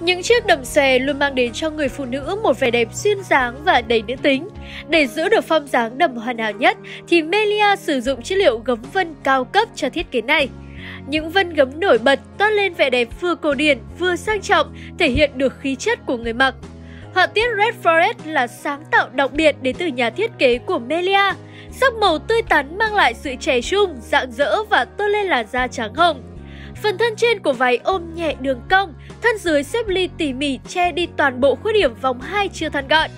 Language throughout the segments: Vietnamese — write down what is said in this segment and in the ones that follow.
Những chiếc đầm xòe luôn mang đến cho người phụ nữ một vẻ đẹp duyên dáng và đầy nữ tính. Để giữ được form dáng đầm hoàn hảo nhất thì Melia sử dụng chất liệu gấm vân cao cấp cho thiết kế này. Những vân gấm nổi bật toát lên vẻ đẹp vừa cổ điển vừa sang trọng, thể hiện được khí chất của người mặc. Họa tiết Red Forest là sáng tạo đặc biệt đến từ nhà thiết kế của Melia. Sắc màu tươi tắn mang lại sự trẻ trung, rạng rỡ và tôn lên làn da trắng hồng. Phần thân trên của váy ôm nhẹ đường cong, thân dưới xếp ly tỉ mỉ che đi toàn bộ khuyết điểm vòng hai chưa thon gọn.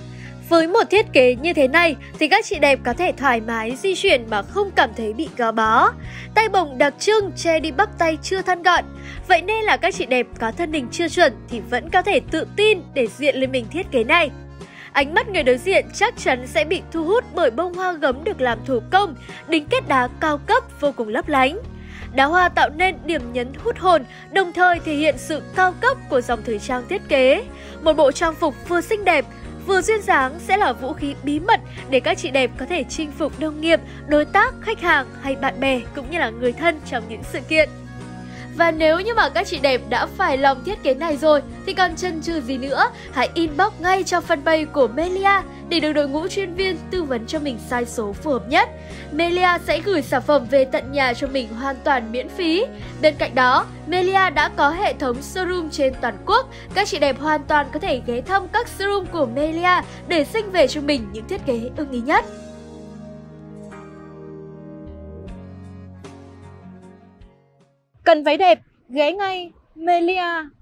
Với một thiết kế như thế này thì các chị đẹp có thể thoải mái di chuyển mà không cảm thấy bị gò bó. Tay bồng đặc trưng che đi bắp tay chưa thon gọn. Vậy nên là các chị đẹp có thân hình chưa chuẩn thì vẫn có thể tự tin để diện lên mình thiết kế này. Ánh mắt người đối diện chắc chắn sẽ bị thu hút bởi bông hoa gấm được làm thủ công, đính kết đá cao cấp vô cùng lấp lánh. Đá hoa tạo nên điểm nhấn hút hồn, đồng thời thể hiện sự cao cấp của dòng thời trang thiết kế. Một bộ trang phục vừa xinh đẹp, vừa duyên dáng sẽ là vũ khí bí mật để các chị đẹp có thể chinh phục đồng nghiệp, đối tác, khách hàng hay bạn bè cũng như là người thân trong những sự kiện. Và nếu như mà các chị đẹp đã phải lòng thiết kế này rồi thì còn chần chừ gì nữa, hãy inbox ngay cho fanpage của Melia để được đội ngũ chuyên viên tư vấn cho mình size số phù hợp nhất. Melia sẽ gửi sản phẩm về tận nhà cho mình hoàn toàn miễn phí. Bên cạnh đó, Melia đã có hệ thống showroom trên toàn quốc. Các chị đẹp hoàn toàn có thể ghé thăm các showroom của Melia để sinh về cho mình những thiết kế ưng ý nhất. Cần váy đẹp, ghé ngay Melia.